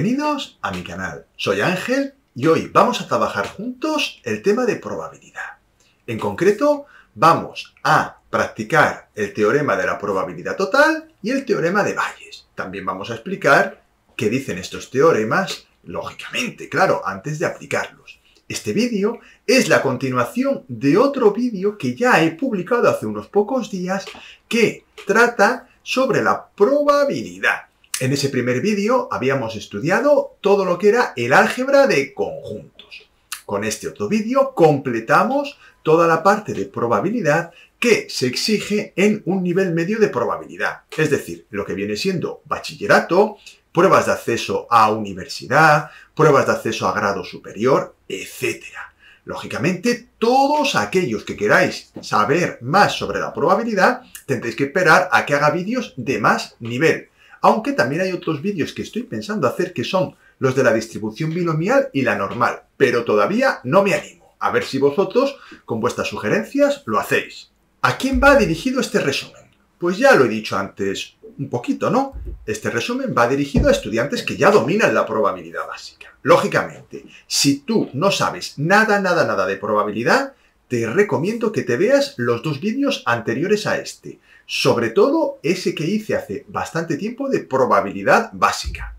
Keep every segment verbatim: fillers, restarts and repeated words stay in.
Bienvenidos a mi canal, soy Ángel y hoy vamos a trabajar juntos el tema de probabilidad. En concreto, vamos a practicar el teorema de la probabilidad total y el teorema de Bayes. También vamos a explicar qué dicen estos teoremas, lógicamente, claro, antes de aplicarlos. Este vídeo es la continuación de otro vídeo que ya he publicado hace unos pocos días que trata sobre la probabilidad. En ese primer vídeo habíamos estudiado todo lo que era el álgebra de conjuntos. Con este otro vídeo completamos toda la parte de probabilidad que se exige en un nivel medio de probabilidad. Es decir, lo que viene siendo bachillerato, pruebas de acceso a universidad, pruebas de acceso a grado superior, etcétera. Lógicamente, todos aquellos que queráis saber más sobre la probabilidad tendréis que esperar a que haga vídeos de más nivel. Aunque también hay otros vídeos que estoy pensando hacer que son los de la distribución binomial y la normal, pero todavía no me animo. A ver si vosotros, con vuestras sugerencias, lo hacéis. ¿A quién va dirigido este resumen? Pues ya lo he dicho antes un poquito, ¿no? Este resumen va dirigido a estudiantes que ya dominan la probabilidad básica. Lógicamente, si tú no sabes nada, nada, nada de probabilidad, te recomiendo que te veas los dos vídeos anteriores a este. Sobre todo ese que hice hace bastante tiempo de probabilidad básica.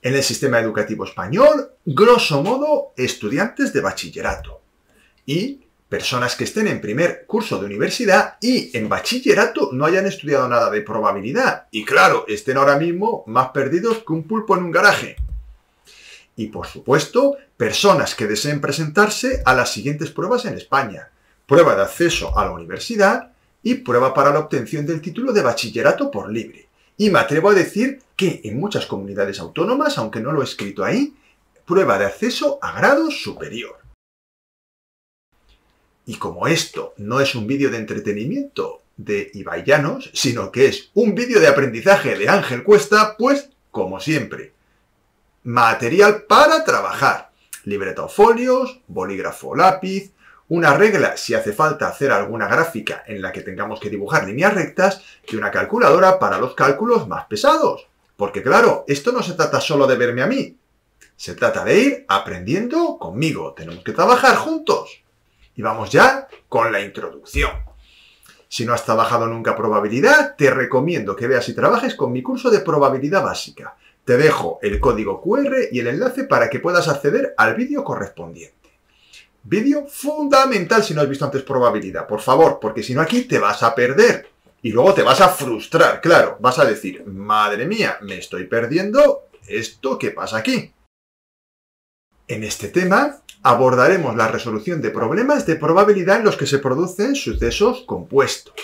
En el sistema educativo español, grosso modo, estudiantes de bachillerato y personas que estén en primer curso de universidad y en bachillerato no hayan estudiado nada de probabilidad y, claro, estén ahora mismo más perdidos que un pulpo en un garaje. Y, por supuesto, personas que deseen presentarse a las siguientes pruebas en España. Prueba de acceso a la universidad y prueba para la obtención del título de bachillerato por libre. Y me atrevo a decir que en muchas comunidades autónomas, aunque no lo he escrito ahí, prueba de acceso a grado superior. Y como esto no es un vídeo de entretenimiento de Ibai Llanos, sino que es un vídeo de aprendizaje de Ángel Cuesta, pues, como siempre, material para trabajar. Libreta o folios, bolígrafo o lápiz, una regla si hace falta hacer alguna gráfica en la que tengamos que dibujar líneas rectas y una calculadora para los cálculos más pesados. Porque claro, esto no se trata solo de verme a mí, se trata de ir aprendiendo conmigo, tenemos que trabajar juntos. Y vamos ya con la introducción. Si no has trabajado nunca probabilidad, te recomiendo que veas y trabajes con mi curso de probabilidad básica. Te dejo el código cu erre y el enlace para que puedas acceder al vídeo correspondiente. Vídeo fundamental si no has visto antes probabilidad, por favor, porque si no aquí te vas a perder. Y luego te vas a frustrar, claro, vas a decir, madre mía, me estoy perdiendo esto que pasa aquí. En este tema abordaremos la resolución de problemas de probabilidad en los que se producen sucesos compuestos.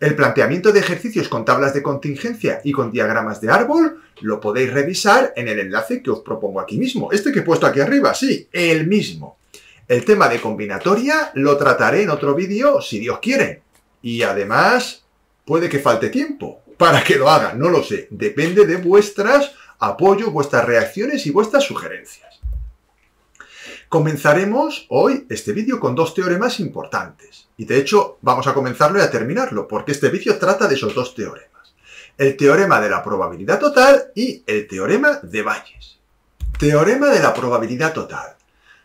El planteamiento de ejercicios con tablas de contingencia y con diagramas de árbol lo podéis revisar en el enlace que os propongo aquí mismo. Este que he puesto aquí arriba, sí, el mismo. El tema de combinatoria lo trataré en otro vídeo, si Dios quiere. Y además, puede que falte tiempo para que lo haga, no lo sé. Depende de vuestros apoyos, vuestras reacciones y vuestras sugerencias. Comenzaremos hoy este vídeo con dos teoremas importantes. Y de hecho, vamos a comenzarlo y a terminarlo, porque este vídeo trata de esos dos teoremas. El teorema de la probabilidad total y el teorema de Bayes. Teorema de la probabilidad total.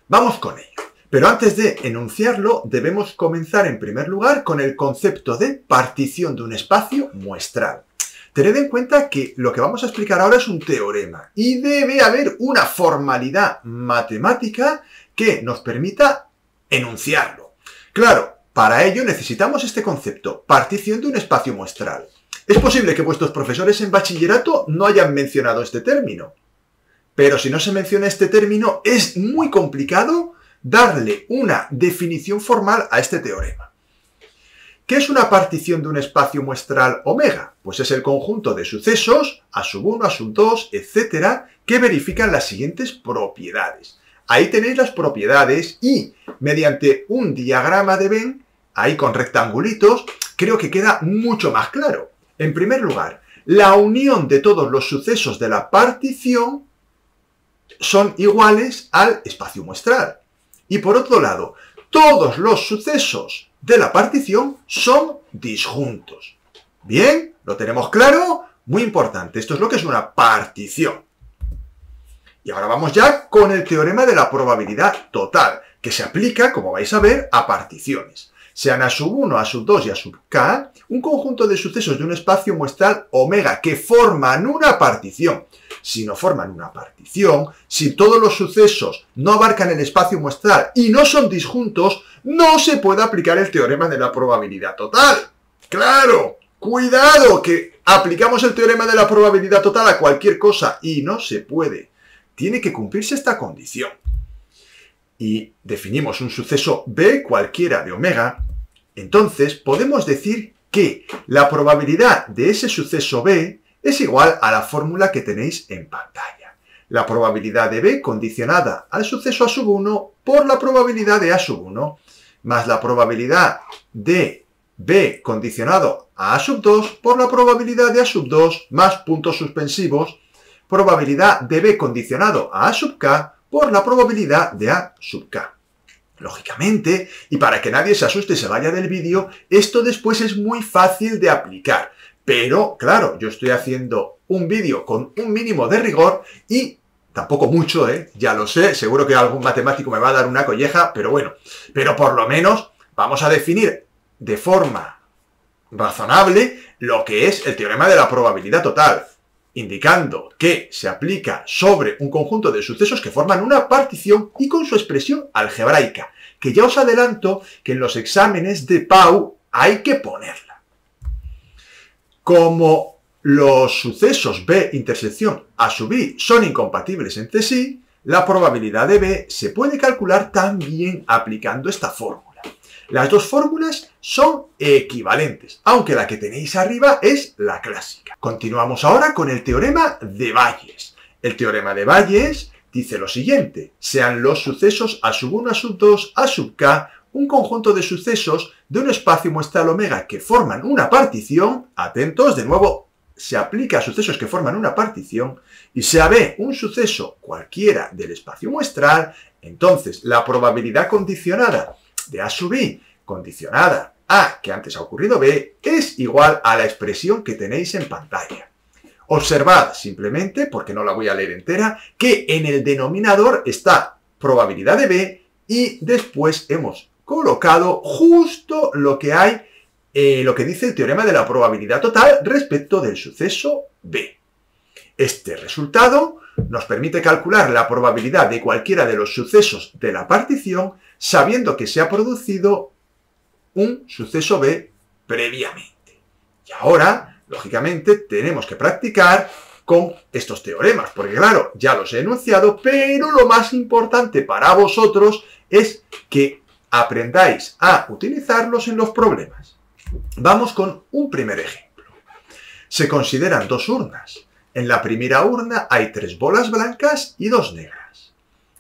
Vamos con ello. Pero antes de enunciarlo, debemos comenzar en primer lugar con el concepto de partición de un espacio muestral. Tened en cuenta que lo que vamos a explicar ahora es un teorema y debe haber una formalidad matemática que nos permita enunciarlo. Claro, para ello necesitamos este concepto, partición de un espacio muestral. Es posible que vuestros profesores en bachillerato no hayan mencionado este término, pero si no se menciona este término es muy complicado darle una definición formal a este teorema. ¿Qué es una partición de un espacio muestral omega? Pues es el conjunto de sucesos, a sub uno, a sub dos, etcétera, que verifican las siguientes propiedades. Ahí tenéis las propiedades y, mediante un diagrama de Venn, ahí con rectangulitos, creo que queda mucho más claro. En primer lugar, la unión de todos los sucesos de la partición son iguales al espacio muestral. Y por otro lado, todos los sucesos de la partición son disjuntos. ¿Bien? ¿Lo tenemos claro? Muy importante. Esto es lo que es una partición. Y ahora vamos ya con el teorema de la probabilidad total, que se aplica, como vais a ver, a particiones. Sean a sub uno, a sub dos y a sub k, un conjunto de sucesos de un espacio muestral omega que forman una partición. Si no forman una partición, si todos los sucesos no abarcan el espacio muestral y no son disjuntos, no se puede aplicar el teorema de la probabilidad total. ¡Claro! ¡Cuidado! Que aplicamos el teorema de la probabilidad total a cualquier cosa y no se puede. Tiene que cumplirse esta condición. Y definimos un suceso B, cualquiera de omega, entonces podemos decir que la probabilidad de ese suceso B es igual a la fórmula que tenéis en pantalla. La probabilidad de B condicionada al suceso A sub uno por la probabilidad de A sub uno, más la probabilidad de B condicionado a A sub dos por la probabilidad de A sub dos, más puntos suspensivos, probabilidad de B condicionado a A sub K, por la probabilidad de A sub K. Lógicamente, y para que nadie se asuste y se vaya del vídeo, esto después es muy fácil de aplicar. Pero, claro, yo estoy haciendo un vídeo con un mínimo de rigor y tampoco mucho, ¿eh? Ya lo sé, seguro que algún matemático me va a dar una colleja, pero bueno. Pero por lo menos vamos a definir de forma razonable lo que es el teorema de la probabilidad total, indicando que se aplica sobre un conjunto de sucesos que forman una partición y con su expresión algebraica, que ya os adelanto que en los exámenes de P A U hay que ponerla. Como los sucesos B intersección A sub I son incompatibles entre sí, la probabilidad de B se puede calcular también aplicando esta fórmula. Las dos fórmulas son equivalentes, aunque la que tenéis arriba es la clásica. Continuamos ahora con el teorema de Bayes. El teorema de Bayes dice lo siguiente: sean los sucesos A sub uno, A sub dos, A sub K, un conjunto de sucesos de un espacio muestral omega que forman una partición, atentos, de nuevo se aplica a sucesos que forman una partición, y sea B un suceso cualquiera del espacio muestral, entonces la probabilidad condicionada de A sub I condicionada a que antes ha ocurrido B es igual a la expresión que tenéis en pantalla. Observad simplemente, porque no la voy a leer entera, que en el denominador está probabilidad de B y después hemos colocado justo lo que hay, eh, lo que dice el teorema de la probabilidad total respecto del suceso B. Este resultado nos permite calcular la probabilidad de cualquiera de los sucesos de la partición sabiendo que se ha producido un suceso B previamente. Y ahora, lógicamente, tenemos que practicar con estos teoremas, porque claro, ya los he enunciado, pero lo más importante para vosotros es que aprendáis a utilizarlos en los problemas. Vamos con un primer ejemplo. Se consideran dos urnas. En la primera urna hay tres bolas blancas y dos negras.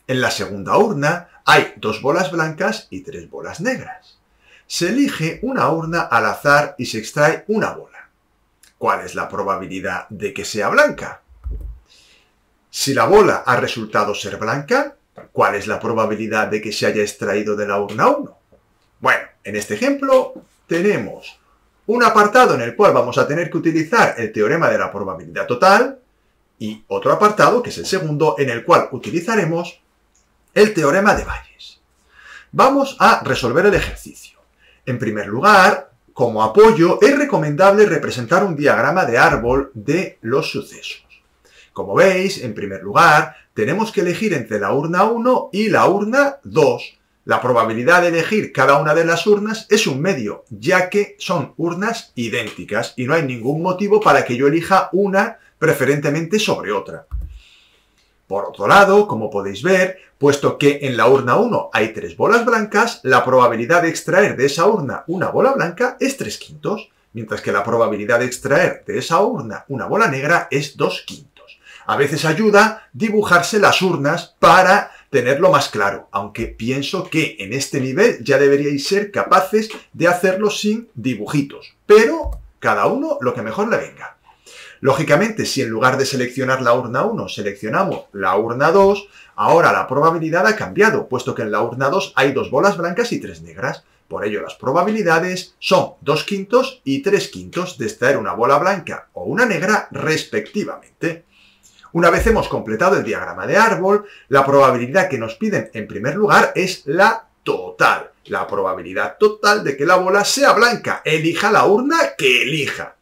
En la segunda urna hay dos bolas blancas y tres bolas negras. Se elige una urna al azar y se extrae una bola. ¿Cuál es la probabilidad de que sea blanca? Si la bola ha resultado ser blanca, ¿cuál es la probabilidad de que se haya extraído de la urna uno? Bueno, en este ejemplo tenemos un apartado en el cual vamos a tener que utilizar el teorema de la probabilidad total y otro apartado, que es el segundo, en el cual utilizaremos el teorema de Bayes. Vamos a resolver el ejercicio. En primer lugar, como apoyo, es recomendable representar un diagrama de árbol de los sucesos. Como veis, en primer lugar, tenemos que elegir entre la urna uno y la urna dos. La probabilidad de elegir cada una de las urnas es un medio, ya que son urnas idénticas y no hay ningún motivo para que yo elija una preferentemente sobre otra. Por otro lado, como podéis ver, puesto que en la urna uno hay tres bolas blancas, la probabilidad de extraer de esa urna una bola blanca es tres quintos, mientras que la probabilidad de extraer de esa urna una bola negra es dos quintos. A veces ayuda dibujarse las urnas para tenerlo más claro, aunque pienso que en este nivel ya deberíais ser capaces de hacerlo sin dibujitos, pero cada uno lo que mejor le venga. Lógicamente, si en lugar de seleccionar la urna uno seleccionamos la urna dos, ahora la probabilidad ha cambiado, puesto que en la urna dos hay dos bolas blancas y tres negras. Por ello, las probabilidades son dos quintos y tres quintos de extraer una bola blanca o una negra respectivamente. Una vez hemos completado el diagrama de árbol, la probabilidad que nos piden en primer lugar es la total. La probabilidad total de que la bola sea blanca. Elija la urna que elija.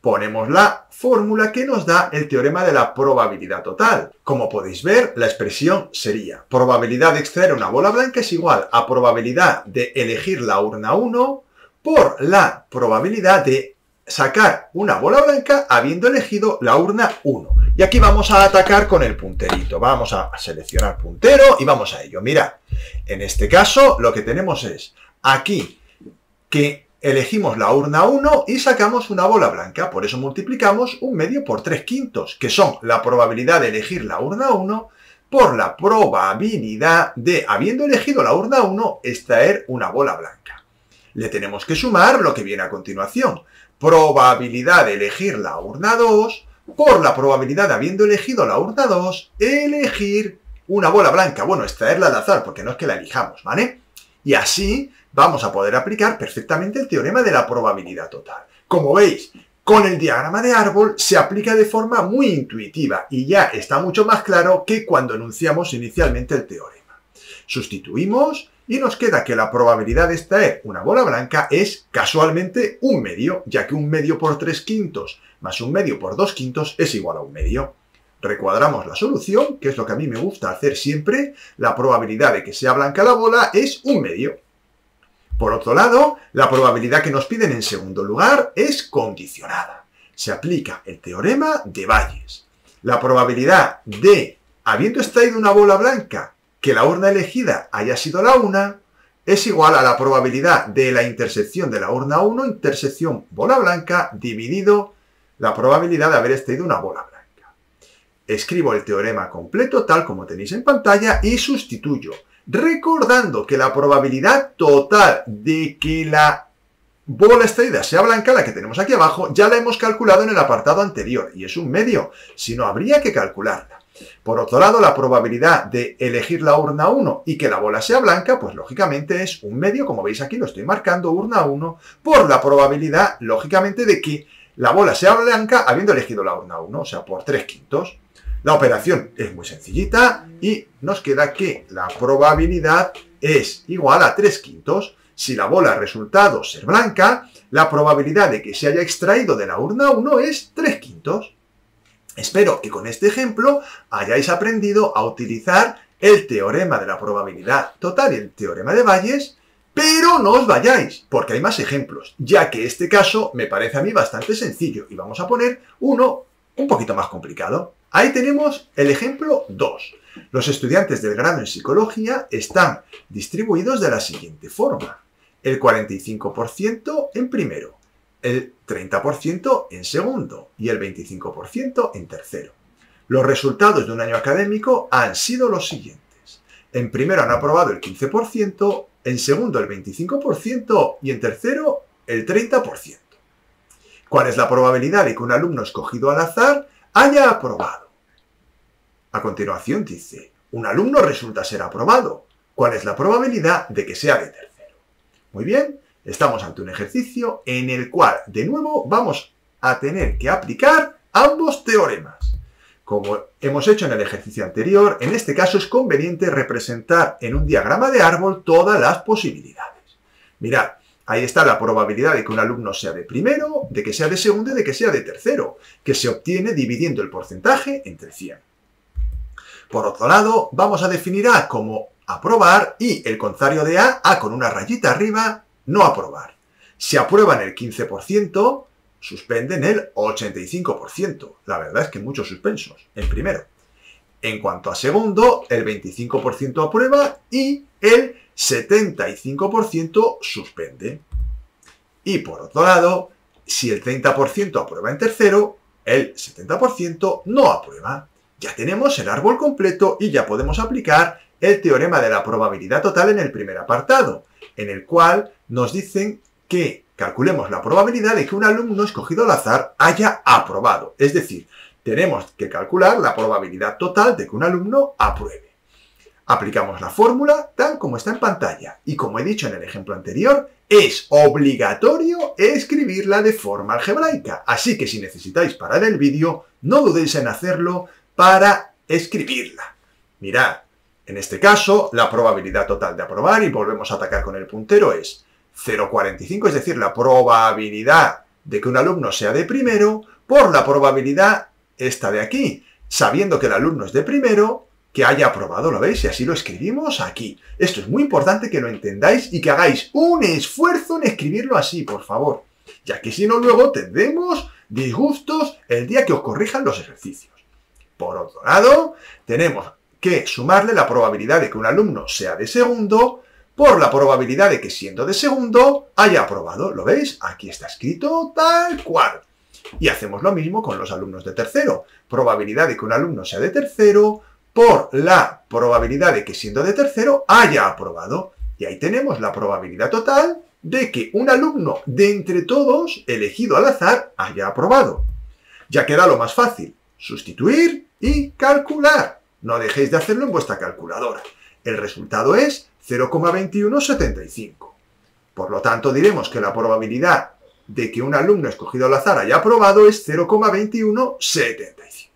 Ponemos la fórmula que nos da el teorema de la probabilidad total. Como podéis ver, la expresión sería probabilidad de extraer una bola blanca es igual a probabilidad de elegir la urna uno por la probabilidad de sacar una bola blanca habiendo elegido la urna uno. Y aquí vamos a atacar con el punterito. Vamos a seleccionar puntero y vamos a ello. Mirad, en este caso lo que tenemos es aquí que elegimos la urna uno y sacamos una bola blanca. Por eso multiplicamos un medio por tres quintos, que son la probabilidad de elegir la urna uno por la probabilidad de, habiendo elegido la urna uno, extraer una bola blanca. Le tenemos que sumar lo que viene a continuación. Probabilidad de elegir la urna dos por la probabilidad de, habiendo elegido la urna dos, elegir una bola blanca. Bueno, extraerla al azar, porque no es que la elijamos, ¿vale? Y así vamos a poder aplicar perfectamente el teorema de la probabilidad total. Como veis, con el diagrama de árbol se aplica de forma muy intuitiva y ya está mucho más claro que cuando enunciamos inicialmente el teorema. Sustituimos y nos queda que la probabilidad de extraer una bola blanca es casualmente un medio, ya que un medio por tres quintos más un medio por dos quintos es igual a un medio. Recuadramos la solución, que es lo que a mí me gusta hacer siempre. La probabilidad de que sea blanca la bola es un medio. Por otro lado, la probabilidad que nos piden en segundo lugar es condicionada. Se aplica el teorema de Bayes. La probabilidad de, habiendo extraído una bola blanca, que la urna elegida haya sido la una, es igual a la probabilidad de la intersección de la urna uno, intersección bola blanca, dividido la probabilidad de haber extraído una bola blanca. Escribo el teorema completo tal como tenéis en pantalla y sustituyo, recordando que la probabilidad total de que la bola extraída sea blanca, la que tenemos aquí abajo, ya la hemos calculado en el apartado anterior y es un medio, si no habría que calcularla. Por otro lado, la probabilidad de elegir la urna uno y que la bola sea blanca, pues lógicamente es un medio, como veis aquí lo estoy marcando, urna uno, por la probabilidad, lógicamente, de que la bola sea blanca habiendo elegido la urna uno, o sea, por tres quintos. La operación es muy sencillita y nos queda que la probabilidad es igual a tres quintos. Si la bola ha resultado ser blanca, la probabilidad de que se haya extraído de la urna uno es tres quintos. Espero que con este ejemplo hayáis aprendido a utilizar el teorema de la probabilidad total y el teorema de Bayes, pero no os vayáis, porque hay más ejemplos, ya que este caso me parece a mí bastante sencillo y vamos a poner uno un poquito más complicado. Ahí tenemos el ejemplo dos. Los estudiantes del grado en psicología están distribuidos de la siguiente forma. El cuarenta y cinco por ciento en primero, el treinta por ciento en segundo y el veinticinco por ciento en tercero. Los resultados de un año académico han sido los siguientes. En primero han aprobado el quince por ciento, en segundo el veinticinco por ciento y en tercero el treinta por ciento. ¿Cuál es la probabilidad de que un alumno escogido al azar haya aprobado? A continuación dice, un alumno resulta ser aprobado. ¿Cuál es la probabilidad de que sea de tercero? Muy bien, estamos ante un ejercicio en el cual, de nuevo, vamos a tener que aplicar ambos teoremas. Como hemos hecho en el ejercicio anterior, en este caso es conveniente representar en un diagrama de árbol todas las posibilidades. Mirad, ahí está la probabilidad de que un alumno sea de primero, de que sea de segundo y de que sea de tercero, que se obtiene dividiendo el porcentaje entre cien. Por otro lado, vamos a definir A como aprobar y el contrario de A, A con una rayita arriba, no aprobar. Si aprueban el quince por ciento, suspenden el ochenta y cinco por ciento. La verdad es que muchos suspensos en primero. En cuanto a segundo, el veinticinco por ciento aprueba y el setenta y cinco por ciento suspende. Y por otro lado, si el treinta por ciento aprueba en tercero, el setenta por ciento no aprueba. Ya tenemos el árbol completo y ya podemos aplicar el teorema de la probabilidad total en el primer apartado, en el cual nos dicen que calculemos la probabilidad de que un alumno escogido al azar haya aprobado. Es decir, tenemos que calcular la probabilidad total de que un alumno apruebe. Aplicamos la fórmula tal como está en pantalla y, como he dicho en el ejemplo anterior, es obligatorio escribirla de forma algebraica. Así que si necesitáis parar el vídeo, no dudéis en hacerlo para escribirla. Mirad, en este caso, la probabilidad total de aprobar, y volvemos a atacar con el puntero, es cero coma cuarenta y cinco, es decir, la probabilidad de que un alumno sea de primero por la probabilidad esta de aquí, sabiendo que el alumno es de primero, que haya aprobado, ¿lo veis? Y así lo escribimos aquí. Esto es muy importante que lo entendáis y que hagáis un esfuerzo en escribirlo así, por favor, ya que si no, luego tendremos disgustos el día que os corrijan los ejercicios. Por otro lado, tenemos que sumarle la probabilidad de que un alumno sea de segundo por la probabilidad de que, siendo de segundo, haya aprobado. ¿Lo veis? Aquí está escrito tal cual. Y hacemos lo mismo con los alumnos de tercero. Probabilidad de que un alumno sea de tercero por la probabilidad de que, siendo de tercero, haya aprobado. Y ahí tenemos la probabilidad total de que un alumno de entre todos, elegido al azar, haya aprobado. Ya queda lo más fácil, sustituir y calcular. No dejéis de hacerlo en vuestra calculadora. El resultado es cero coma veintiuno setenta y cinco. Por lo tanto, diremos que la probabilidad de que un alumno escogido al azar haya aprobado es cero coma veintiuno setenta y cinco.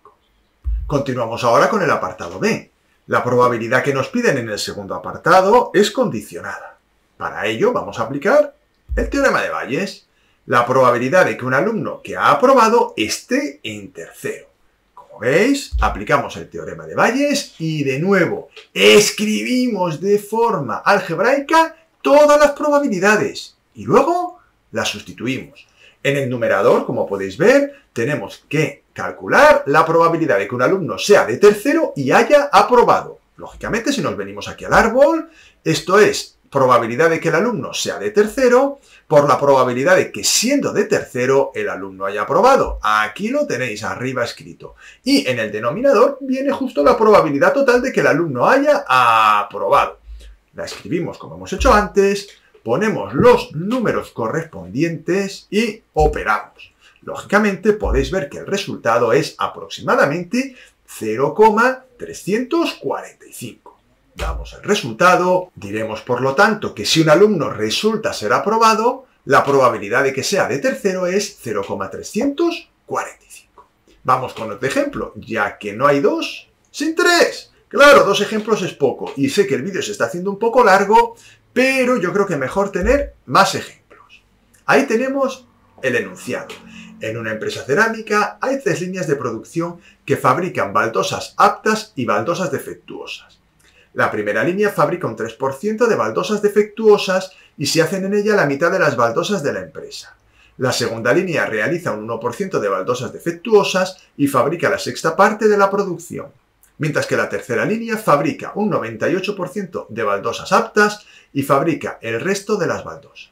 Continuamos ahora con el apartado B. La probabilidad que nos piden en el segundo apartado es condicionada. Para ello vamos a aplicar el teorema de Bayes. La probabilidad de que un alumno que ha aprobado esté en tercero. Como veis, aplicamos el teorema de Bayes y, de nuevo, escribimos de forma algebraica todas las probabilidades y luego las sustituimos. En el numerador, como podéis ver, tenemos que calcular la probabilidad de que un alumno sea de tercero y haya aprobado. Lógicamente, si nos venimos aquí al árbol, esto es probabilidad de que el alumno sea de tercero por la probabilidad de que, siendo de tercero, el alumno haya aprobado. Aquí lo tenéis arriba escrito. Y en el denominador viene justo la probabilidad total de que el alumno haya aprobado. La escribimos como hemos hecho antes. Ponemos los números correspondientes y operamos. Lógicamente, podéis ver que el resultado es aproximadamente cero coma trescientos cuarenta y cinco. Damos el resultado. Diremos, por lo tanto, que si un alumno resulta ser aprobado, la probabilidad de que sea de tercero es cero coma trescientos cuarenta y cinco. Vamos con otro ejemplo, ya que no hay dos sin tres. Claro, dos ejemplos es poco, y sé que el vídeo se está haciendo un poco largo, pero yo creo que mejor tener más ejemplos. Ahí tenemos el enunciado. En una empresa cerámica hay tres líneas de producción que fabrican baldosas aptas y baldosas defectuosas. La primera línea fabrica un tres por ciento de baldosas defectuosas y se hacen en ella la mitad de las baldosas de la empresa. La segunda línea realiza un uno por ciento de baldosas defectuosas y fabrica la sexta parte de la producción. Mientras que la tercera línea fabrica un noventa y ocho por ciento de baldosas aptas y fabrica el resto de las baldosas.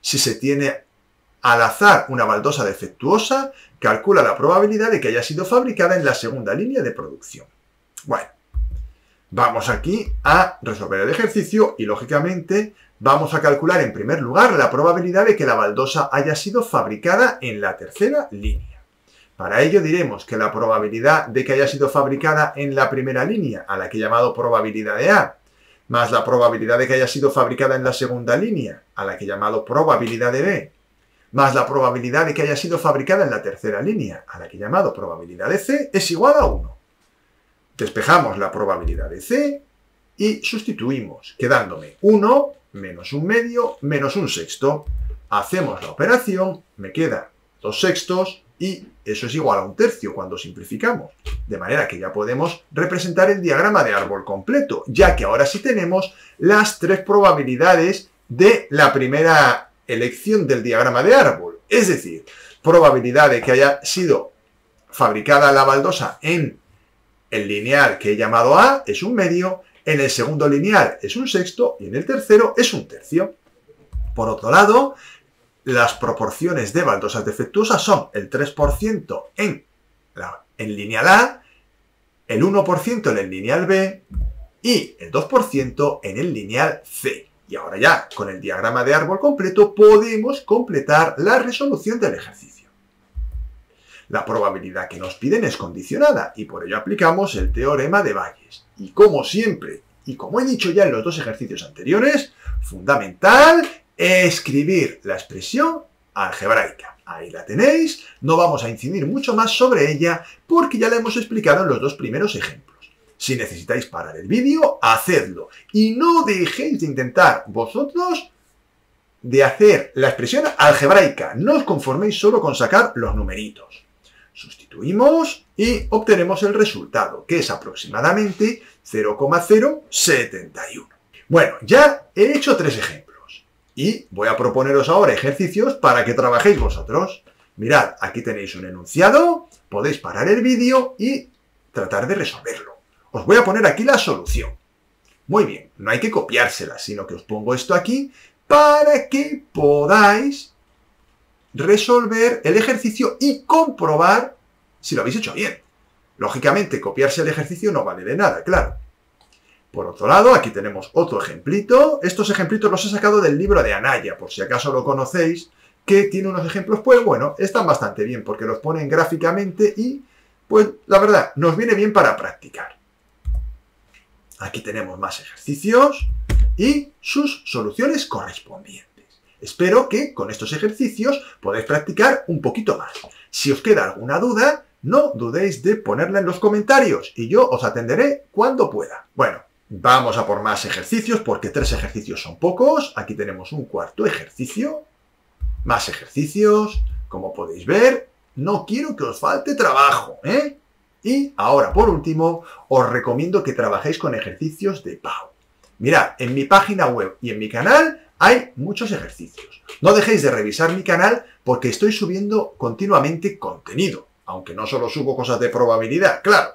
Si se tiene al azar una baldosa defectuosa, calcula la probabilidad de que haya sido fabricada en la segunda línea de producción. Bueno, vamos aquí a resolver el ejercicio y, lógicamente, vamos a calcular en primer lugar la probabilidad de que la baldosa haya sido fabricada en la tercera línea. Para ello diremos que la probabilidad de que haya sido fabricada en la primera línea, a la que he llamado probabilidad de A, más la probabilidad de que haya sido fabricada en la segunda línea, a la que he llamado probabilidad de B, más la probabilidad de que haya sido fabricada en la tercera línea, a la que he llamado probabilidad de C, es igual a uno. Despejamos la probabilidad de C y sustituimos, quedándome uno menos un medio menos un sexto. Hacemos la operación, me queda dos sextos, y eso es igual a un tercio cuando simplificamos. De manera que ya podemos representar el diagrama de árbol completo, ya que ahora sí tenemos las tres probabilidades de la primera elección del diagrama de árbol. Es decir, probabilidad de que haya sido fabricada la baldosa en el lineal que he llamado A es un medio, en el segundo lineal es un sexto y en el tercero es un tercio. Por otro lado, las proporciones de baldosas defectuosas son el tres por ciento en, la, en lineal A, el uno por ciento en el lineal B y el dos por ciento en el lineal C. Y ahora ya, con el diagrama de árbol completo, podemos completar la resolución del ejercicio. La probabilidad que nos piden es condicionada y por ello aplicamos el teorema de Bayes. Y como siempre, Y como he dicho ya en los dos ejercicios anteriores, fundamental escribir la expresión algebraica. Ahí la tenéis, no vamos a incidir mucho más sobre ella porque ya la hemos explicado en los dos primeros ejemplos. Si necesitáis parar el vídeo, hacedlo. Y no dejéis de intentar vosotros de hacer la expresión algebraica. No os conforméis solo con sacar los numeritos. Sustituimos y obtenemos el resultado, que es aproximadamente cero coma cero setenta y uno. Bueno, ya he hecho tres ejemplos y voy a proponeros ahora ejercicios para que trabajéis vosotros. Mirad, aquí tenéis un enunciado, podéis parar el vídeo y tratar de resolverlo. Os voy a poner aquí la solución. Muy bien, no hay que copiársela, sino que os pongo esto aquí para que podáis resolver el ejercicio y comprobar si lo habéis hecho bien. Lógicamente, copiarse el ejercicio no vale de nada, claro. Por otro lado, aquí tenemos otro ejemplito. Estos ejemplitos los he sacado del libro de Anaya, por si acaso lo conocéis, que tiene unos ejemplos, pues bueno, están bastante bien, porque los ponen gráficamente y, pues, la verdad, nos viene bien para practicar. Aquí tenemos más ejercicios y sus soluciones correspondientes. Espero que con estos ejercicios podáis practicar un poquito más. Si os queda alguna duda, no dudéis de ponerla en los comentarios y yo os atenderé cuando pueda. Bueno, vamos a por más ejercicios porque tres ejercicios son pocos. Aquí tenemos un cuarto ejercicio. Más ejercicios. Como podéis ver, no quiero que os falte trabajo, ¿eh? Y ahora, por último, os recomiendo que trabajéis con ejercicios de P A U. Mirad, en mi página web y en mi canal hay muchos ejercicios. No dejéis de revisar mi canal porque estoy subiendo continuamente contenido, aunque no solo subo cosas de probabilidad, claro.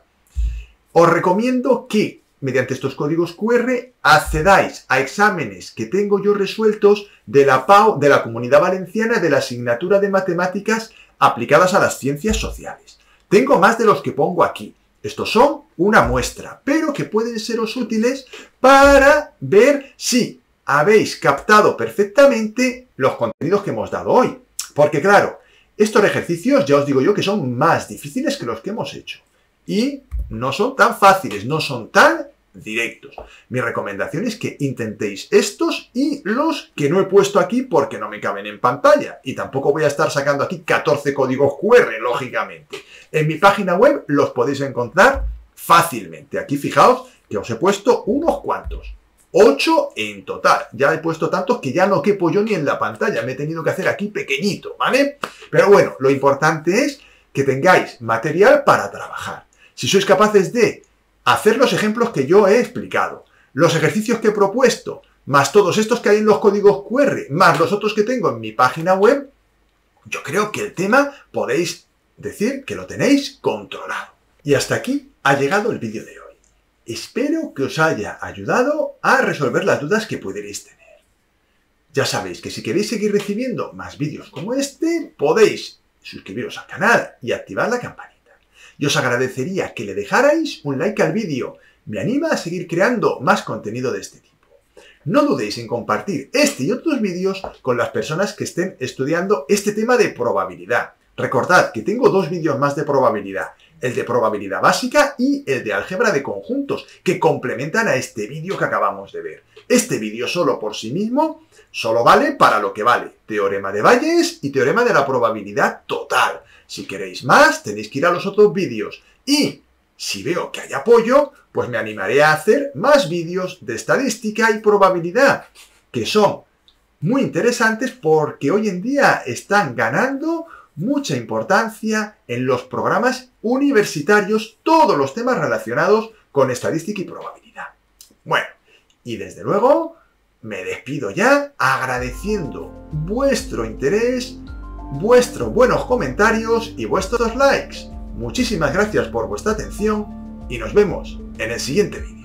Os recomiendo que, mediante estos códigos Q R, accedáis a exámenes que tengo yo resueltos de la P A U, de la Comunidad Valenciana, de la asignatura de Matemáticas aplicadas a las Ciencias Sociales. Tengo más de los que pongo aquí. Estos son una muestra, pero que pueden seros útiles para ver si habéis captado perfectamente los contenidos que hemos dado hoy. Porque claro, estos ejercicios ya os digo yo que son más difíciles que los que hemos hecho. Y no son tan fáciles, no son tan directos. Mi recomendación es que intentéis estos y los que no he puesto aquí porque no me caben en pantalla. Y tampoco voy a estar sacando aquí catorce códigos Q R, lógicamente. En mi página web los podéis encontrar fácilmente. Aquí fijaos que os he puesto unos cuantos. ocho en total. Ya he puesto tantos que ya no quepo yo ni en la pantalla. Me he tenido que hacer aquí pequeñito, ¿vale? Pero bueno, lo importante es que tengáis material para trabajar. Si sois capaces de hacer los ejemplos que yo he explicado, los ejercicios que he propuesto, más todos estos que hay en los códigos Q R, más los otros que tengo en mi página web, yo creo que el tema podéis decir que lo tenéis controlado. Y hasta aquí ha llegado el vídeo de hoy. Espero que os haya ayudado a resolver las dudas que pudierais tener. Ya sabéis que si queréis seguir recibiendo más vídeos como este, podéis suscribiros al canal y activar la campanita. Y os agradecería que le dejarais un like al vídeo. Me anima a seguir creando más contenido de este tipo. No dudéis en compartir este y otros vídeos con las personas que estén estudiando este tema de probabilidad. Recordad que tengo dos vídeos más de probabilidad, el de probabilidad básica y el de álgebra de conjuntos, que complementan a este vídeo que acabamos de ver. Este vídeo solo por sí mismo, solo vale para lo que vale, teorema de Bayes y teorema de la probabilidad total. Si queréis más, tenéis que ir a los otros vídeos y, si veo que hay apoyo, pues me animaré a hacer más vídeos de estadística y probabilidad, que son muy interesantes porque hoy en día están ganando mucha importancia en los programas universitarios, todos los temas relacionados con estadística y probabilidad. Bueno, y desde luego me despido ya agradeciendo vuestro interés, vuestros buenos comentarios y vuestros likes. Muchísimas gracias por vuestra atención y nos vemos en el siguiente vídeo.